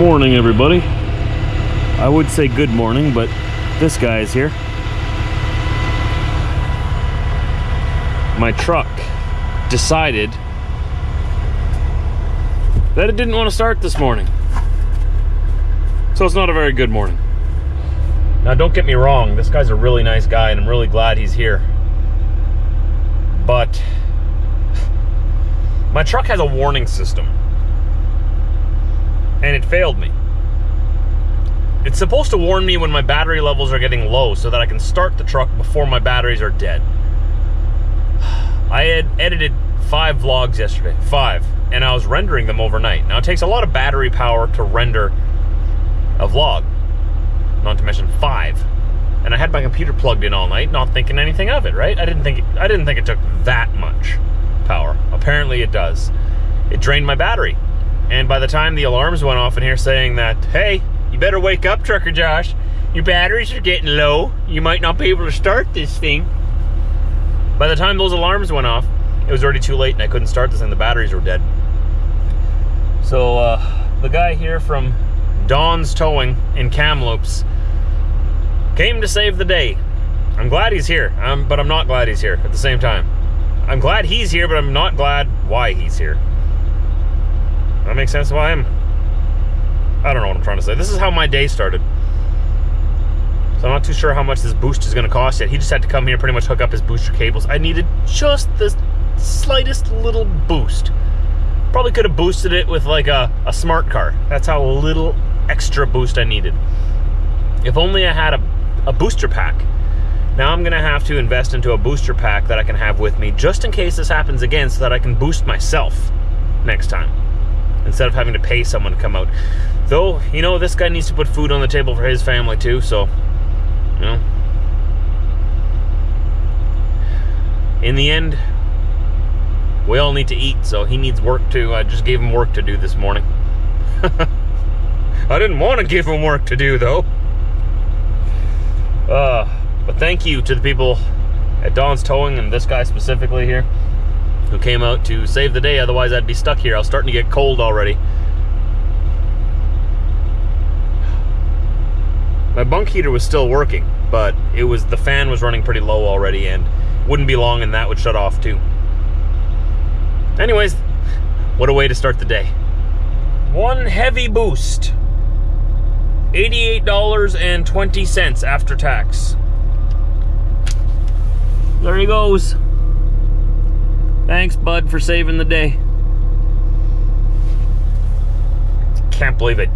morning, everybody. I would say good morning, but this guy is here. My truck decided that it didn't want to start this morning. So it's not a very good morning. Now, don't get me wrong, this guy's a really nice guy, and I'm really glad he's here. But my truck has a warning system, and it failed me. It's supposed to warn me when my battery levels are getting low so that I can start the truck before my batteries are dead. I had edited 5 vlogs yesterday, 5, and I was rendering them overnight. Now, it takes a lot of battery power to render a vlog, not to mention 5. And I had my computer plugged in all night, not thinking anything of it, right? I didn't think it took that much power. Apparently it does. It drained my battery. And by the time the alarms went off in here saying that, hey, you better wake up, Trucker Josh. Your batteries are getting low. You might not be able to start this thing. By the time those alarms went off, it was already too late and I couldn't start this thing. The batteries were dead. So the guy here from Dawn's Towing in Kamloops came to save the day. I'm glad he's here, but I'm not glad he's here at the same time. I'm glad he's here, but I'm not glad why he's here. That makes sense why I don't know what I'm trying to say. This is how my day started. So I'm not too sure how much this boost is going to cost yet. He just had to come here, pretty much hook up his booster cables. I needed just the slightest little boost. Probably could have boosted it with like a smart car. That's how little extra boost I needed. If only I had a booster pack. Now I'm gonna have to invest into a booster pack that I can have with me just in case this happens again so that I can boost myself next time instead of having to pay someone to come out. Though, you know, this guy needs to put food on the table for his family too, so, you know. In the end, we all need to eat, so he needs work too. I just gave him work to do this morning. I didn't want to give him work to do though. But thank you to the people at Dawn's Towing and this guy specifically here who came out to save the day. Otherwise, I'd be stuck here. I was starting to get cold already. My bunk heater was still working, but it was the fan was running pretty low already, and wouldn't be long and that would shut off too. Anyways, what a way to start the day. One heavy boost. $88.20 after tax. There he goes. Thanks, bud, for saving the day. Can't believe it.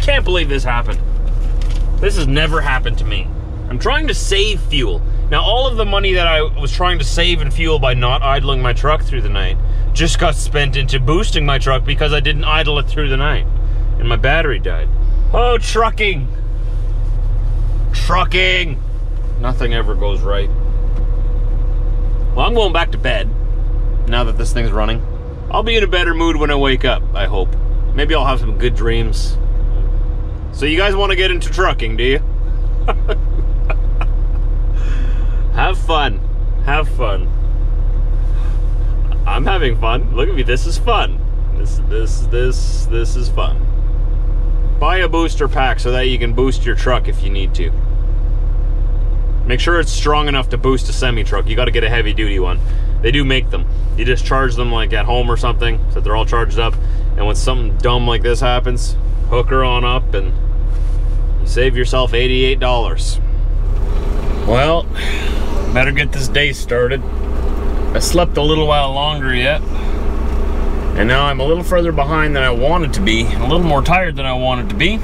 Can't believe this happened. This has never happened to me. I'm trying to save fuel. Now, all of the money that I was trying to save in fuel by not idling my truck through the night just got spent into boosting my truck because I didn't idle it through the night and my battery died. Oh, trucking. Trucking. Nothing ever goes right. Well, I'm going back to bed now that this thing's running. I'll be in a better mood when I wake up, I hope. Maybe I'll have some good dreams. So you guys want to get into trucking, do you? Have fun. Have fun. I'm having fun. Look at me. This is fun. This is fun. Buy a booster pack so that you can boost your truck if you need to. Make sure it's strong enough to boost a semi-truck. You gotta get a heavy-duty one. They do make them. You just charge them like at home or something, so that they're all charged up. And when something dumb like this happens, hook her on up and you save yourself $88. Well, better get this day started. I slept a little while longer yet. And now I'm a little further behind than I wanted to be, a little more tired than I wanted to be.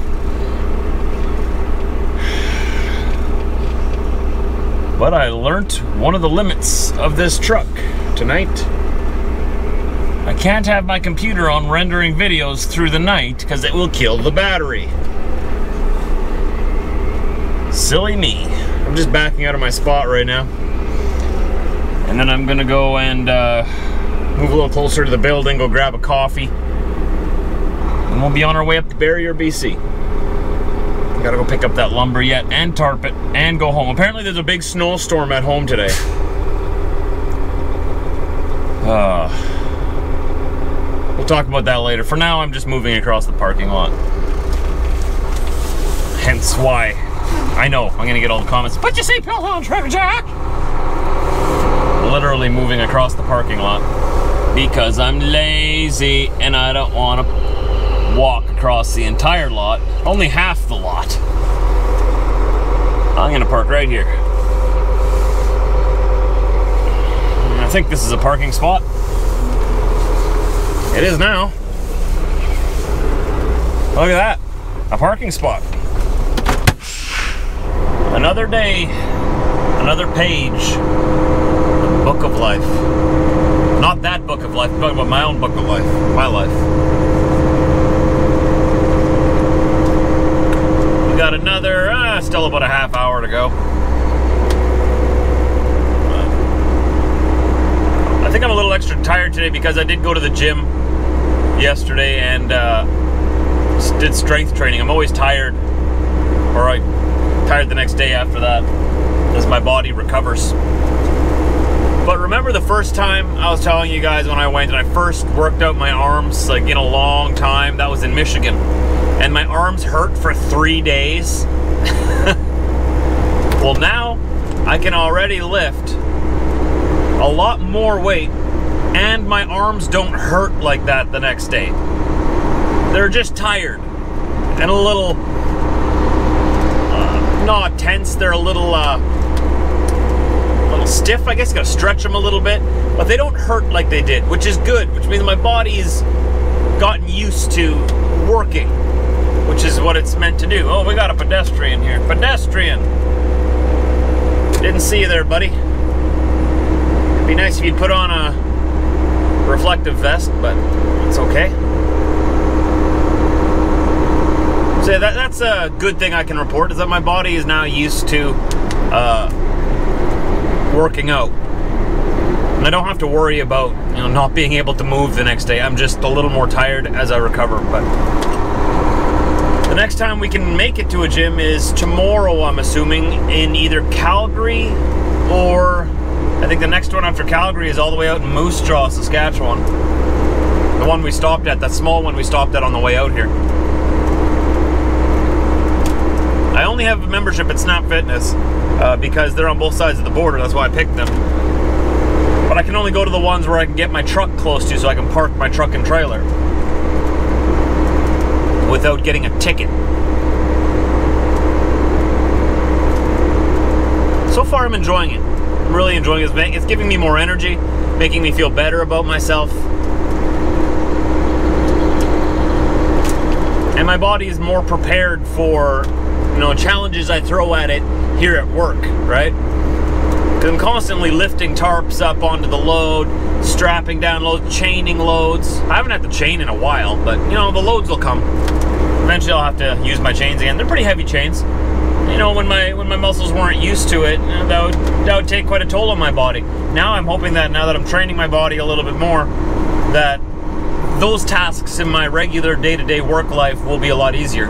But I learnt one of the limits of this truck tonight. I can't have my computer on rendering videos through the night because it will kill the battery. Silly me. I'm just backing out of my spot right now. And then I'm gonna go and move a little closer to the building, go grab a coffee. And we'll be on our way up to Barrier, BC. Gotta go pick up that lumber yet and tarp it and go home. Apparently there's a big snowstorm at home today. We'll talk about that later. For now, I'm just moving across the parking lot. hence why I know I'm gonna get all the comments, "Put your seatbelt on, Trucker Josh!" Literally moving across the parking lot because I'm lazy and I don't want to walk across the entire lot, only half the lot. I'm gonna park right here. I think this is a parking spot. It is now. Look at that, a parking spot. Another day, another page, the book of life. Not that book of life, I'm talking about my own book of life, my life. We got another, still about a half hour to go. I think I'm a little extra tired today because I did go to the gym yesterday and did strength training. I'm always tired, or I'm tired the next day after that as my body recovers. But remember the first time I was telling you guys when I went and I first worked out my arms like in a long time? That was in Michigan. And my arms hurt for 3 days. Well, now I can already lift a lot more weight and my arms don't hurt like that the next day. They're just tired and a little not tense. They're a little stiff, I guess. You gotta stretch them a little bit, but they don't hurt like they did, which is good, which means my body's gotten used to working, which is what it's meant to do. Oh, we got a pedestrian here. Pedestrian! Didn't see you there, buddy. It'd be nice if you'd put on a reflective vest, but it's okay. So yeah, that's a good thing I can report, is that my body is now used to working out. And I don't have to worry about, you know, not being able to move the next day. I'm just a little more tired as I recover, but the next time we can make it to a gym is tomorrow, I'm assuming, in either Calgary or I think the next one after Calgary is all the way out in Moose Jaw, Saskatchewan. The one we stopped at, that small one we stopped at on the way out here. I only have a membership at Snap Fitness because they're on both sides of the border, that's why I picked them. But I can only go to the ones where I can get my truck close to so I can park my truck and trailer without getting a ticket. So far I'm enjoying it. I'm really enjoying this. It's giving me more energy, making me feel better about myself. And my body is more prepared for, you know, challenges I throw at it here at work, right? Because I'm constantly lifting tarps up onto the load, strapping down loads, chaining loads. I haven't had to chain in a while, but you know, the loads will come. Eventually I'll have to use my chains again. They're pretty heavy chains. You know, when my muscles weren't used to it, that would take quite a toll on my body. Now I'm hoping that now that I'm training my body a little bit more, that those tasks in my regular day-to-day work life will be a lot easier.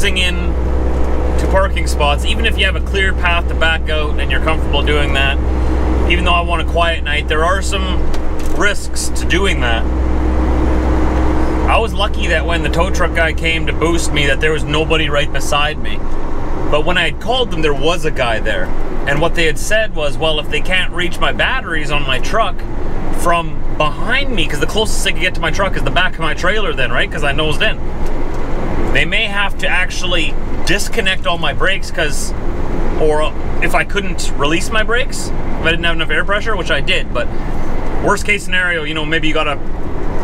In to parking spots, even if you have a clear path to back out and you're comfortable doing that. Even though I want a quiet night, there are some risks to doing that. I was lucky that when the tow truck guy came to boost me, that there was nobody right beside me. But when I had called them, there was a guy there. And what they had said was, well, if they can't reach my batteries on my truck from behind me, because the closest they could get to my truck is the back of my trailer then, right? Because I nosed in. They may have to actually disconnect all my brakes because, or if I couldn't release my brakes, if I didn't have enough air pressure, which I did, but worst case scenario, you know, maybe you got a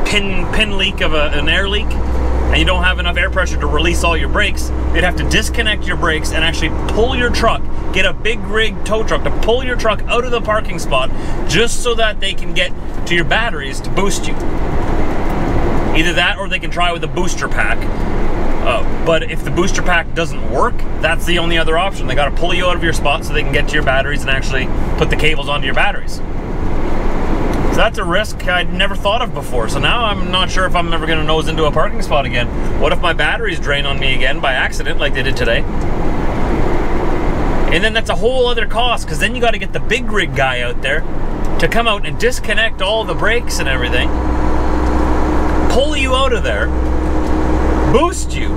pin leak of an air leak and you don't have enough air pressure to release all your brakes, you'd have to disconnect your brakes and actually pull your truck, get a big rig tow truck to pull your truck out of the parking spot just so that they can get to your batteries to boost you. Either that or they can try with a booster pack. But if the booster pack doesn't work, that's the only other option. They gotta pull you out of your spot so they can get to your batteries and actually put the cables onto your batteries. So that's a risk I'd never thought of before. So now I'm not sure if I'm ever gonna nose into a parking spot again. What if my batteries drain on me again by accident like they did today? And then that's a whole other cost, because then you gotta get the big rig guy out there to come out and disconnect all the brakes and everything, pull you out of there, boost you.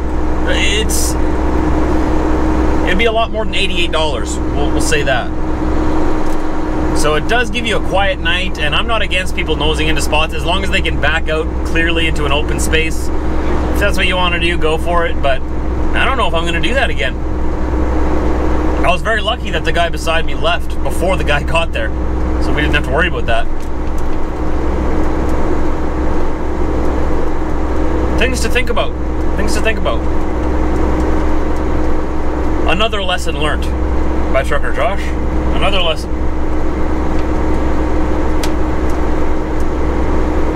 It'd be a lot more than $88, we'll say that. So it does give you a quiet night, and I'm not against people nosing into spots as long as they can back out clearly into an open space. If that's what you want to do, go for it, but I don't know if I'm going to do that again. I was very lucky that the guy beside me left before the guy got there, so we didn't have to worry about that. Things to think about. Things to think about. Another lesson learned by Trucker Josh. Another lesson.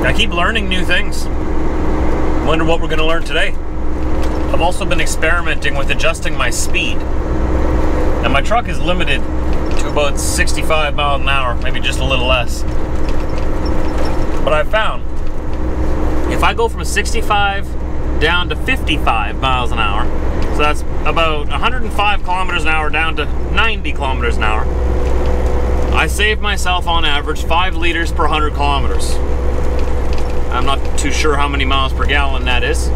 I keep learning new things. Wonder what we're gonna learn today. I've also been experimenting with adjusting my speed. And my truck is limited to about 65 miles an hour, maybe just a little less. But I found if I go from 65 down to 55 miles an hour, so that's about 105 kilometers an hour down to 90 kilometers an hour, I save myself on average 5 liters per 100 kilometers. I'm not too sure how many miles per gallon that is.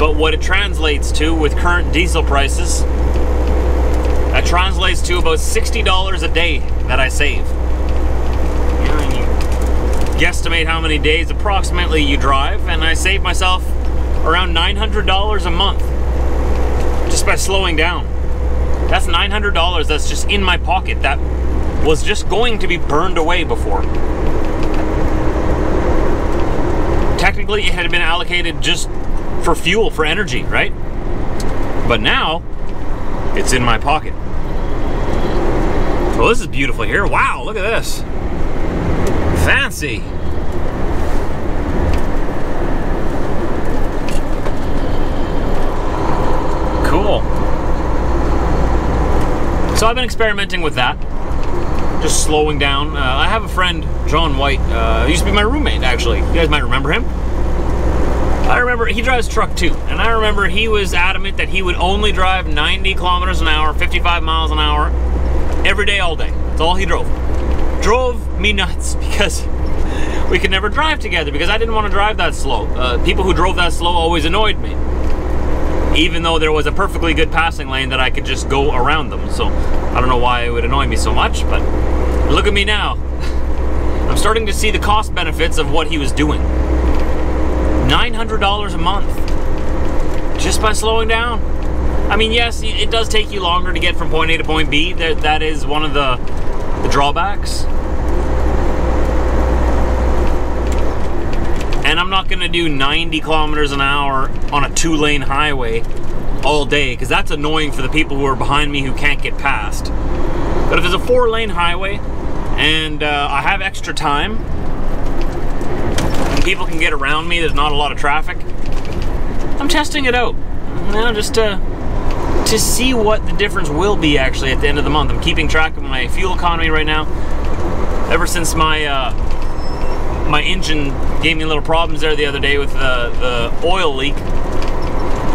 But what it translates to with current diesel prices, that translates to about $60 a day that I save. Guesstimate how many days approximately you drive, and I save myself around $900 a month just by slowing down. That's $900 that's just in my pocket that was just going to be burned away before. Technically, it had been allocated just for fuel, for energy, right? But now, it's in my pocket. Well, this is beautiful here. Wow, look at this. Fancy. Cool. So I've been experimenting with that. Just slowing down. I have a friend, John White, who used to be my roommate, actually. You guys might remember him. I remember, he drives truck too, and I remember he was adamant that he would only drive 90 kilometers an hour, 55 miles an hour, every day, all day. That's all he drove. Drove me nuts, because we could never drive together, because I didn't want to drive that slow. People who drove that slow always annoyed me, even though there was a perfectly good passing lane that I could just go around them. So I don't know why it would annoy me so much, but look at me now. I'm starting to see the cost benefits of what he was doing. $900 a month just by slowing down. I mean, yes, it does take you longer to get from point A to point B. That is one of the drawbacks. And I'm not gonna do 90 kilometers an hour on a 2-lane highway all day, because that's annoying for the people who are behind me who can't get past. But if there's a 4-lane highway and I have extra time, people can get around me, there's not a lot of traffic, I'm testing it out, you know, just to see what the difference will be actually at the end of the month. I'm keeping track of my fuel economy right now. Ever since my my engine gave me little problems there the other day with the oil leak,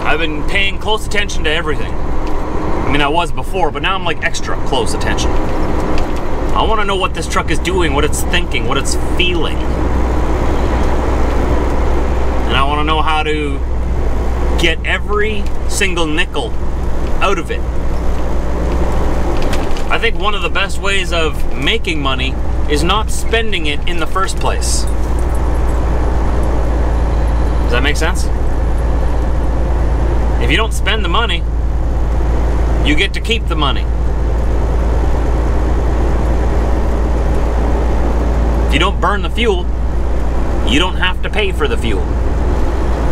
I've been paying close attention to everything. I mean, I was before, but now I'm like extra close attention. I want to know what this truck is doing, what it's thinking, what it's feeling. And I want to know how to get every single nickel out of it. I think one of the best ways of making money is not spending it in the first place. Does that make sense? If you don't spend the money, you get to keep the money. If you don't burn the fuel, you don't have to pay for the fuel.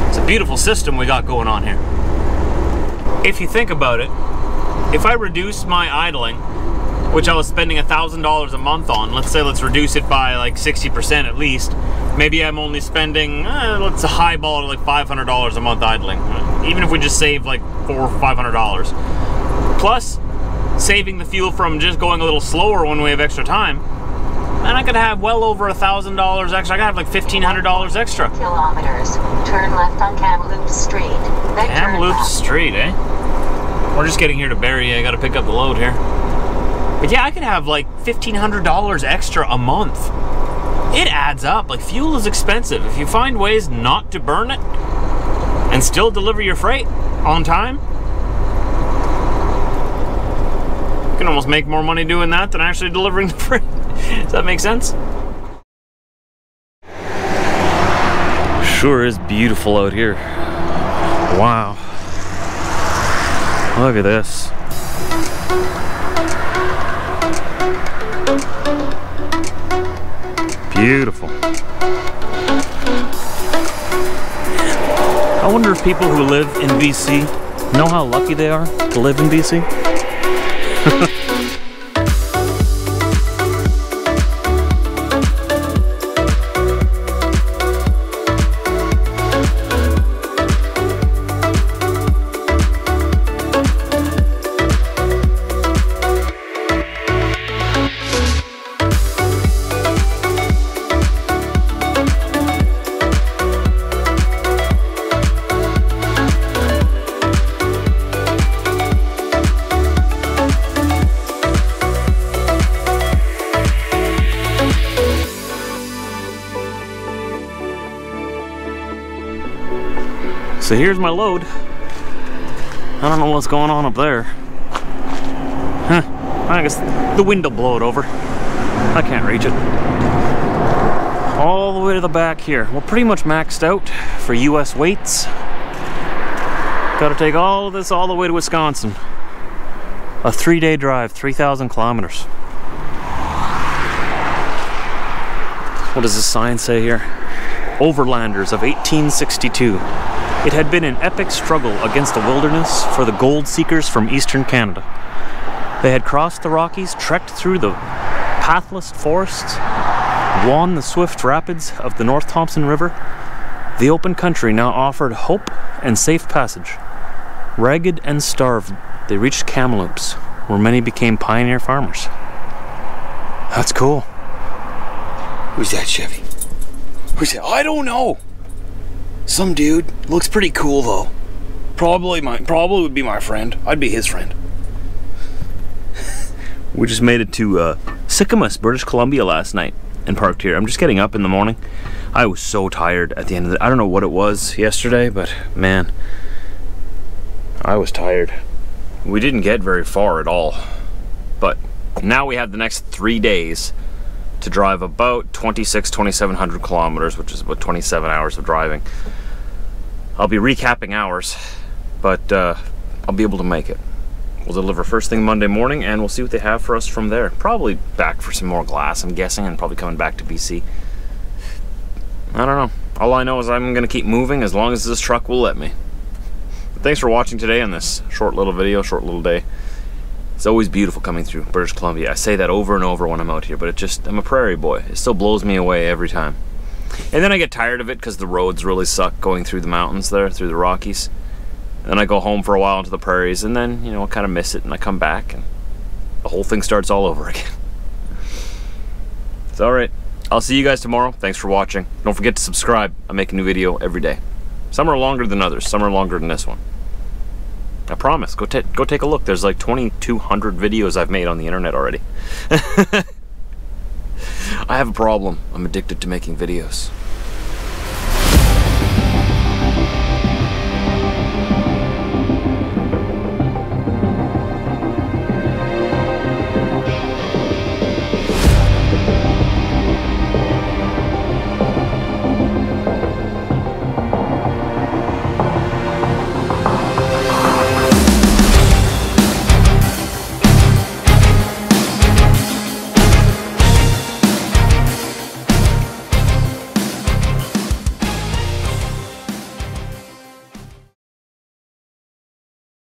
It's a beautiful system we got going on here. If you think about it, if I reduce my idling, which I was spending $1,000 a month on, let's reduce it by like 60% at least, maybe I'm only spending, let's highball it like $500 a month idling. Even if we just save like $400 or $500. Plus, saving the fuel from just going a little slower when we have extra time, and I could have well over $1,000 extra. I could have like $1,500 extra. Kilometers. Turn left on Kamloops Street. Then Kamloops Street, eh? We're just getting here to Barrier. I got to pick up the load here. But yeah, I could have like $1,500 extra a month. It adds up. Like, fuel is expensive. If you find ways not to burn it and still deliver your freight on time, you can almost make more money doing that than actually delivering the freight. Does that make sense? Sure is beautiful out here. Wow. Look at this. Beautiful. I wonder if people who live in BC know how lucky they are to live in BC. So here's my load. I don't know what's going on up there. Huh. I guess the wind will blow it over. I can't reach it. All the way to the back here. We're pretty much maxed out for US weights. Gotta take all of this all the way to Wisconsin. A 3-day drive, 3,000 kilometers. What does this sign say here? Overlanders of 1862. It had been an epic struggle against the wilderness for the gold seekers from eastern Canada. They had crossed the Rockies, trekked through the pathless forests, won the swift rapids of the North Thompson River. The open country now offered hope and safe passage. Ragged and starved, they reached Kamloops, where many became pioneer farmers. That's cool. Who's that Chevy? Who's that? I don't know! Some dude. Looks pretty cool though. Probably would be my friend. I'd be his friend. We just made it to Sicamous, British Columbia last night and parked here. I'm just getting up in the morning. I was so tired at the end of the day. I don't know what it was yesterday, but man, I was tired. We didn't get very far at all. But now we have the next 3 days to drive about 2,700 kilometers, which is about 27 hours of driving. I'll be recapping hours, but I'll be able to make it. We'll deliver first thing Monday morning, and we'll see what they have for us from there. Probably back for some more glass, I'm guessing, and probably coming back to BC. I don't know. All I know is I'm gonna keep moving as long as this truck will let me. But thanks for watching today on this short little video, short little day. It's always beautiful coming through British Columbia. I say that over and over when I'm out here, but it just, I'm a prairie boy. It still blows me away every time. And then I get tired of it because the roads really suck going through the mountains there, through the Rockies. And then I go home for a while into the prairies, and then, you know, I kind of miss it, and I come back, and the whole thing starts all over again. It's all right. I'll see you guys tomorrow. Thanks for watching. Don't forget to subscribe. I make a new video every day. Some are longer than others. Some are longer than this one. I promise, go take a look. There's like 2,200 videos I've made on the internet already. I have a problem. I'm addicted to making videos.